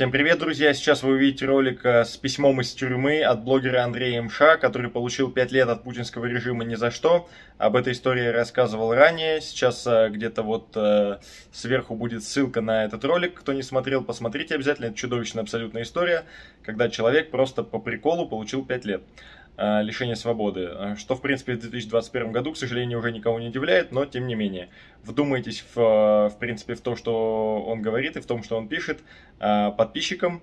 Всем привет, друзья! Сейчас вы увидите ролик с письмом из тюрьмы от блогера Андрея МШ, который получил 5 лет от путинского режима ни за что. Об этой истории я рассказывал ранее. Сейчас где-то вот сверху будет ссылка на этот ролик. Кто не смотрел, посмотрите обязательно. Это чудовищная абсолютная история, когда человек просто по приколу получил 5 лет лишения свободы. Что, в принципе, в 2021 году, к сожалению, уже никого не удивляет, но тем не менее. Вдумайтесь, в принципе, в то, что он говорит и в том, что он пишет подписчикам.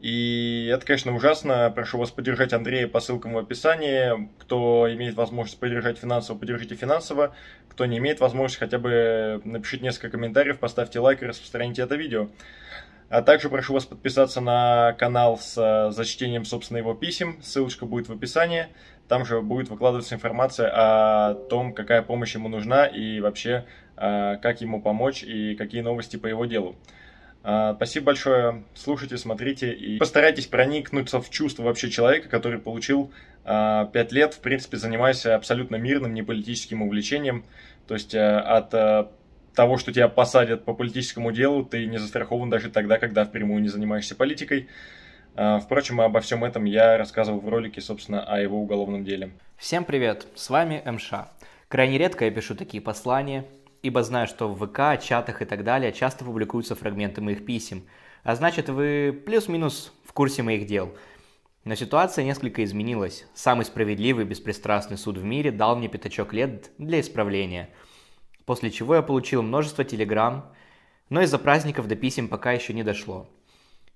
И это, конечно, ужасно. Прошу вас поддержать Андрея по ссылкам в описании. Кто имеет возможность поддержать финансово, поддержите финансово. Кто не имеет возможности, хотя бы напишите несколько комментариев, поставьте лайк и распространите это видео. А также прошу вас подписаться на канал с зачтением, собственно, его писем. Ссылочка будет в описании. Там же будет выкладываться информация о том, какая помощь ему нужна и вообще, как ему помочь и какие новости по его делу. Спасибо большое. Слушайте, смотрите и постарайтесь проникнуться в чувства вообще человека, который получил 5 лет, в принципе, занимаясь абсолютно мирным, неполитическим увлечением. То есть от того, что тебя посадят по политическому делу, ты не застрахован даже тогда, когда впрямую не занимаешься политикой. Впрочем, обо всем этом я рассказывал в ролике, собственно, о его уголовном деле. Всем привет, с вами МШ. Крайне редко я пишу такие послания, ибо знаю, что в ВК, чатах и так далее часто публикуются фрагменты моих писем, а значит, вы плюс-минус в курсе моих дел. Но ситуация несколько изменилась. Самый справедливый и беспристрастный суд в мире дал мне пятачок лет для исправления. После чего я получил множество телеграмм, но из-за праздников до писем пока еще не дошло.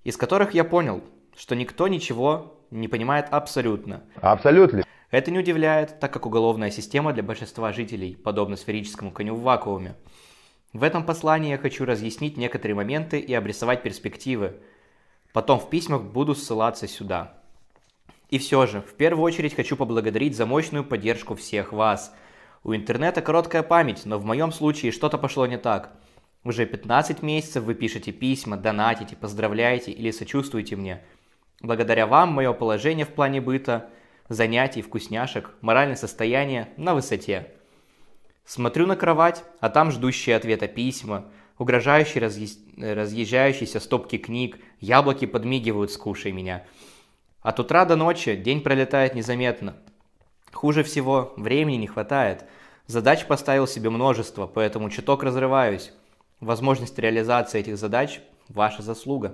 Из которых я понял, что никто ничего не понимает абсолютно. Абсолютно. Это не удивляет, так как уголовная система для большинства жителей подобна сферическому коню в вакууме. В этом послании я хочу разъяснить некоторые моменты и обрисовать перспективы. Потом в письмах буду ссылаться сюда. И все же, в первую очередь хочу поблагодарить за мощную поддержку всех вас. У интернета короткая память, но в моем случае что-то пошло не так. Уже 15 месяцев вы пишете письма, донатите, поздравляете или сочувствуете мне. Благодаря вам мое положение в плане быта, занятий, вкусняшек, моральное состояние на высоте. Смотрю на кровать, а там ждущие ответа письма, угрожающие разъезжающиеся стопки книг, яблоки подмигивают «скушай меня». От утра до ночи день пролетает незаметно. Хуже всего, времени не хватает. Задач поставил себе множество, поэтому чуток разрываюсь. Возможность реализации этих задач – ваша заслуга.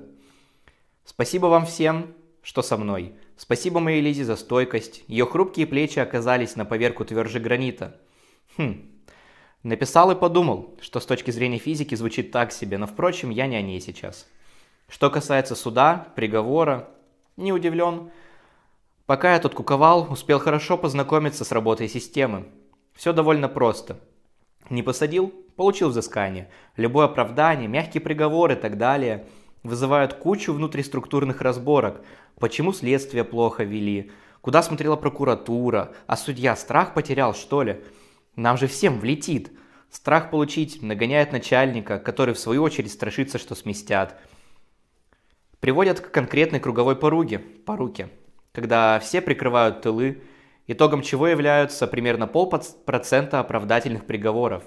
Спасибо вам всем, что со мной. Спасибо моей Лизе за стойкость. Ее хрупкие плечи оказались на поверку тверже гранита. Написал и подумал, что с точки зрения физики звучит так себе, но, впрочем, я не о ней сейчас. Что касается суда, приговора, не удивлен. Пока я тут куковал, успел хорошо познакомиться с работой системы. Все довольно просто. Не посадил – получил взыскание. Любое оправдание, мягкий приговор и так далее вызывают кучу внутриструктурных разборок. Почему следствие плохо вели? Куда смотрела прокуратура? А судья страх потерял, что ли? Нам же всем влетит. Страх получить нагоняет начальника, который в свою очередь страшится, что сместят. Приводят к конкретной круговой поруке. Когда все прикрывают тылы, итогом чего являются примерно 0,5% оправдательных приговоров.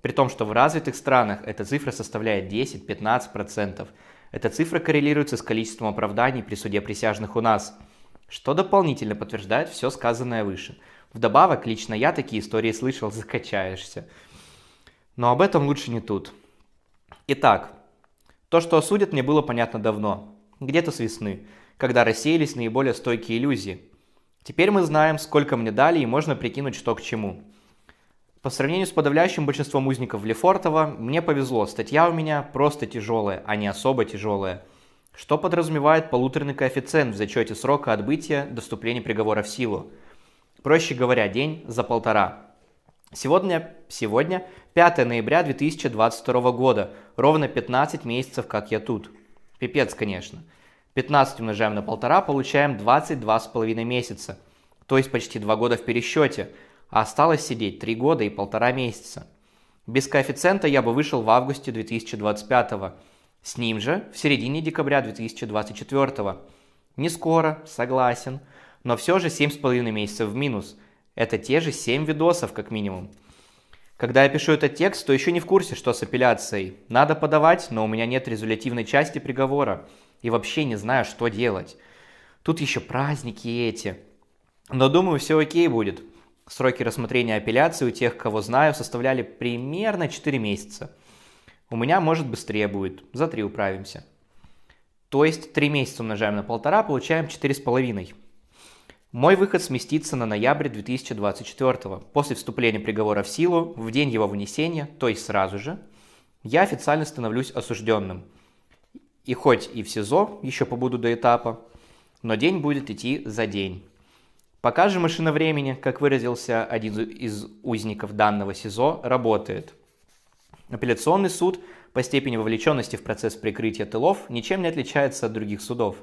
При том, что в развитых странах эта цифра составляет 10-15%. Эта цифра коррелируется с количеством оправданий при суде присяжных у нас, что дополнительно подтверждает все сказанное выше. Вдобавок, лично я такие истории слышал, закачаешься. Но об этом лучше не тут. Итак, то, что осудят, мне было понятно давно, где-то с весны, когда рассеялись наиболее стойкие иллюзии. Теперь мы знаем, сколько мне дали, и можно прикинуть, что к чему. По сравнению с подавляющим большинством узников Лефортова, мне повезло, статья у меня просто тяжелая, а не особо тяжелая, что подразумевает 1,5 коэффициент в зачете срока отбытия до вступления приговора в силу. Проще говоря, день за 1,5. Сегодня 5 ноября 2022 года, ровно 15 месяцев, как я тут. Пипец, конечно. 15 умножаем на 1,5, получаем 22,5 месяца, то есть почти 2 года в пересчете, а осталось сидеть 3 года и 1,5 месяца. Без коэффициента я бы вышел в августе 2025, с ним же в середине декабря 2024. Не скоро, согласен, но все же 7,5 месяцев в минус, это те же 7 видосов как минимум. Когда я пишу этот текст, то еще не в курсе, что с апелляцией. Надо подавать, но у меня нет резолютивной части приговора. и вообще не знаю, что делать. Тут еще праздники эти. Но думаю, все окей будет. Сроки рассмотрения апелляции у тех, кого знаю, составляли примерно 4 месяца. У меня, может, быстрее будет. За 3 управимся. То есть 3 месяца умножаем на 1,5, получаем 4,5. Мой выход сместится на ноябрь 2024. После вступления приговора в силу, в день его вынесения, то есть сразу же, я официально становлюсь осужденным. И хоть и в СИЗО, еще побуду до этапа, но день будет идти за день. Пока же машина времени, как выразился один из узников данного СИЗО, работает. Апелляционный суд по степени вовлеченности в процесс прикрытия тылов ничем не отличается от других судов.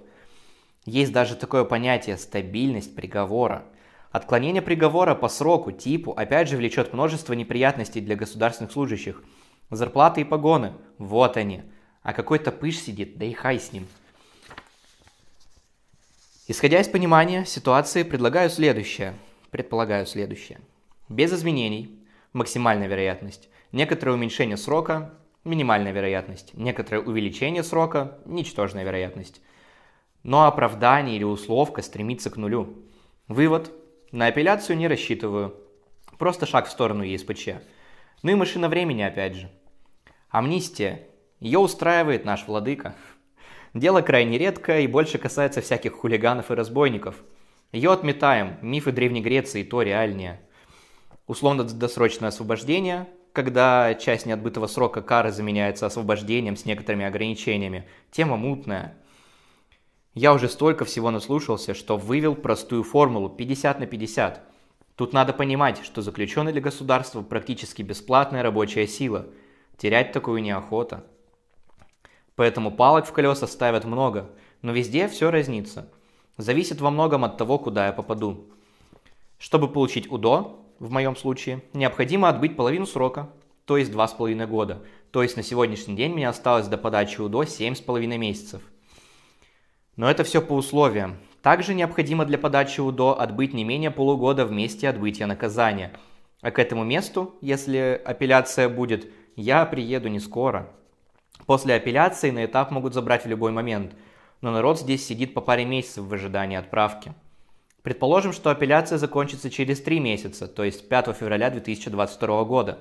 Есть даже такое понятие «стабильность приговора». Отклонение приговора по сроку, типу, опять же влечет множество неприятностей для государственных служащих. Зарплаты и погоны, вот они. А какой-то Пыж сидит, да и хай с ним. Исходя из понимания ситуации, предполагаю следующее. Без изменений – максимальная вероятность. Некоторое уменьшение срока – минимальная вероятность. Некоторое увеличение срока – ничтожная вероятность. Но оправдание или условка стремится к нулю. Вывод – на апелляцию не рассчитываю. Просто шаг в сторону ЕСПЧ. Ну и машина времени опять же. Амнистия. Ее устраивает наш владыка. Дело крайне редкое и больше касается всяких хулиганов и разбойников. Ее отметаем, мифы Древней Греции, то реальнее. Условно-досрочное освобождение, когда часть неотбытого срока кары заменяется освобождением с некоторыми ограничениями. Тема мутная. Я уже столько всего наслушался, что вывел простую формулу 50/50. Тут надо понимать, что заключенный для государства практически бесплатная рабочая сила. Терять такую неохота. Поэтому палок в колеса ставят много, но везде все разнится. Зависит во многом от того, куда я попаду. Чтобы получить УДО, в моем случае, необходимо отбыть половину срока, то есть 2,5 года. То есть на сегодняшний день мне осталось до подачи УДО 7,5 месяцев. Но это все по условиям. Также необходимо для подачи УДО отбыть не менее полугода в месте отбытия наказания. А к этому месту, если апелляция будет, я приеду не скоро. После апелляции на этап могут забрать в любой момент, но народ здесь сидит по паре месяцев в ожидании отправки. Предположим, что апелляция закончится через 3 месяца, то есть 5 февраля 2022 года.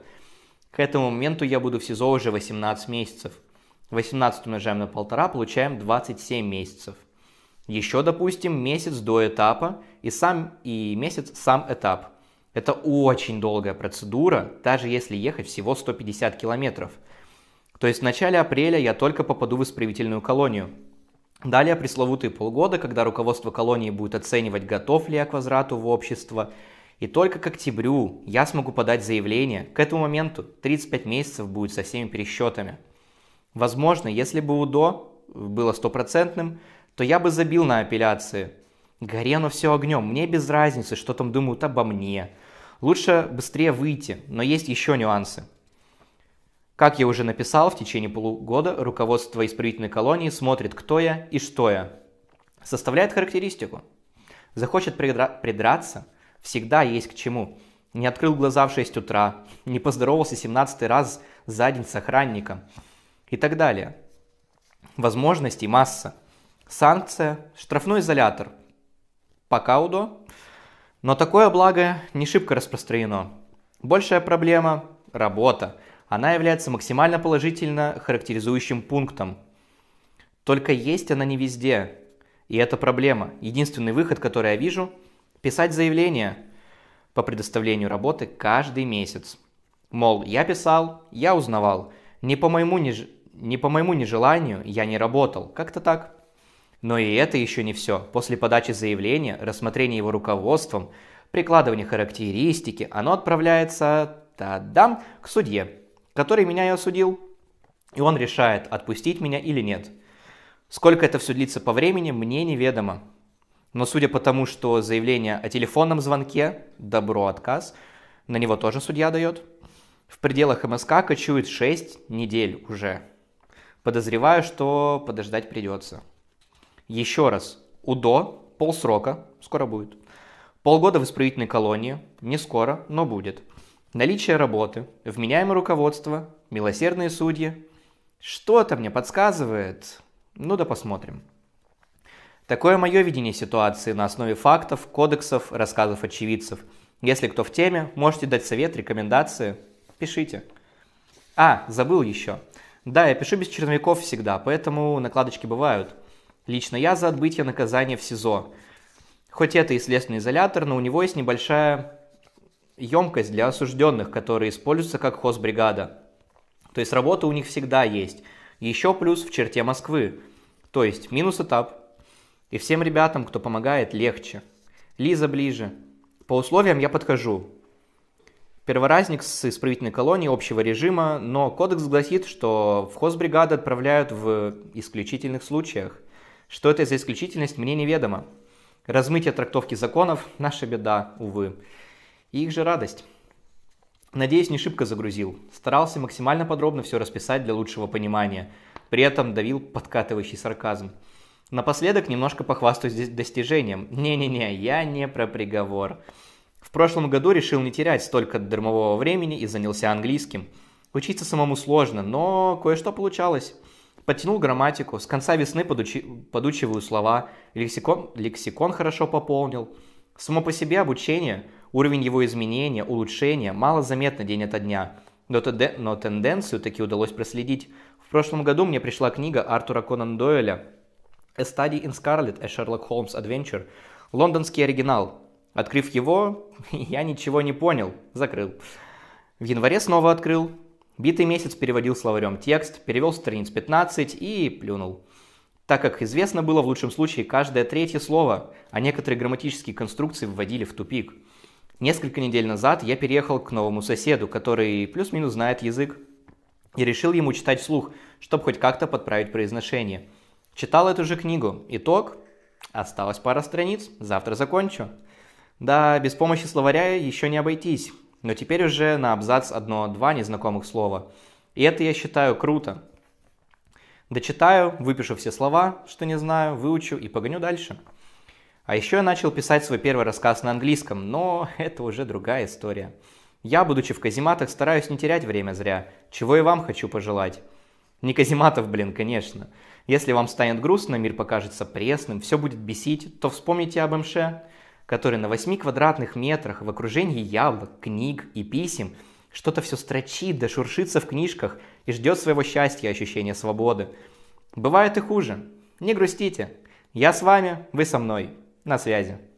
К этому моменту я буду в СИЗО уже 18 месяцев. 18 умножаем на 1,5, получаем 27 месяцев. Еще, допустим, месяц до этапа и месяц сам этап. Это очень долгая процедура, даже если ехать всего 150 километров. То есть в начале апреля я только попаду в исправительную колонию. Далее пресловутые полгода, когда руководство колонии будет оценивать, готов ли я к возврату в общество. И только к октябрю я смогу подать заявление. К этому моменту 35 месяцев будет со всеми пересчетами. Возможно, если бы УДО было стопроцентным, то я бы забил на апелляции. Горе оно все огнем, мне без разницы, что там думают обо мне. Лучше быстрее выйти, но есть еще нюансы. Как я уже написал, в течение полугода руководство исправительной колонии смотрит, кто я и что я. Составляет характеристику. Захочет придраться, всегда есть к чему. Не открыл глаза в 6 утра, не поздоровался 17-й раз за день с охранником и так далее. Возможностей масса. Санкция, штрафной изолятор. Пока УДО. Но такое благо не шибко распространено. Большая проблема – работа. Она является максимально положительно характеризующим пунктом. Только есть она не везде. И это проблема. Единственный выход, который я вижу – писать заявление по предоставлению работы каждый месяц. Мол, я писал, я узнавал. Не по моему нежеланию я не работал. Как-то так. Но и это еще не все. После подачи заявления, рассмотрения его руководством, прикладывания характеристики, оно отправляется, та-дам, к судье, который меня и осудил, и он решает, отпустить меня или нет. Сколько это все длится по времени, мне неведомо. Но судя по тому, что заявление о телефонном звонке, добро отказ, на него тоже судья дает, в пределах МСК кочует 6 недель уже. Подозреваю, что подождать придется. Еще раз, УДО, полсрока, скоро будет. Полгода в исправительной колонии, не скоро, но будет. Наличие работы, вменяемое руководство, милосердные судьи. Что-то мне подсказывает, Ну да посмотрим. Такое мое видение ситуации на основе фактов, кодексов, рассказов очевидцев. Если кто в теме, можете дать совет, рекомендации, пишите. А, забыл еще. Да, я пишу без черновиков всегда, поэтому накладочки бывают. Лично я за отбытие наказания в СИЗО. Хоть это и следственный изолятор, но у него есть небольшая емкость для осужденных, которые используются как хозбригада. То есть работа у них всегда есть. Еще плюс в черте Москвы. То есть минус этап. И всем ребятам, кто помогает, легче. Лиза ближе. По условиям я подхожу. Перворазник с исправительной колонии общего режима, но кодекс гласит, что в хозбригаду отправляют в исключительных случаях. Что это за исключительность, мне неведомо. Размытие трактовки законов – наша беда, увы. И их же радость. Надеюсь, не шибко загрузил. Старался максимально подробно все расписать для лучшего понимания. При этом давил подкатывающий сарказм. Напоследок немножко похвастаюсь достижением. Не-не-не, я не про приговор. В прошлом году решил не терять столько дармового времени и занялся английским. Учиться самому сложно, но кое-что получалось. Подтянул грамматику, с конца весны подучиваю слова, лексикон хорошо пополнил. Само по себе обучение, уровень его изменения, улучшения мало заметно день ото дня, но тенденцию таки удалось проследить. В прошлом году мне пришла книга Артура Конан Дойля «A Study in Scarlet, a Sherlock Holmes Adventure», лондонский оригинал. Открыв его, я ничего не понял, закрыл. В январе снова открыл. Битый месяц переводил словарем текст, перевел страниц 15 и плюнул. Так как известно было, в лучшем случае каждое третье слово, а некоторые грамматические конструкции вводили в тупик. Несколько недель назад я переехал к новому соседу, который плюс-минус знает язык, и решил ему читать вслух, чтобы хоть как-то подправить произношение. Читал эту же книгу. Итог. Осталось пара страниц, завтра закончу. Да, без помощи словаря еще не обойтись. Но теперь уже на абзац 1-2 незнакомых слова. И это я считаю круто. Дочитаю, выпишу все слова, что не знаю, выучу и погоню дальше. А еще я начал писать свой первый рассказ на английском, но это уже другая история. Я, будучи в казематах, стараюсь не терять время зря, чего и вам хочу пожелать. Не казематов, блин, конечно. Если вам станет грустно, мир покажется пресным, все будет бесить, то вспомните об МШ, который на 8 квадратных метрах в окружении яблок, книг и писем что-то все строчит да шуршится в книжках и ждет своего счастья и ощущения свободы. Бывает и хуже. Не грустите. Я с вами, вы со мной. На связи.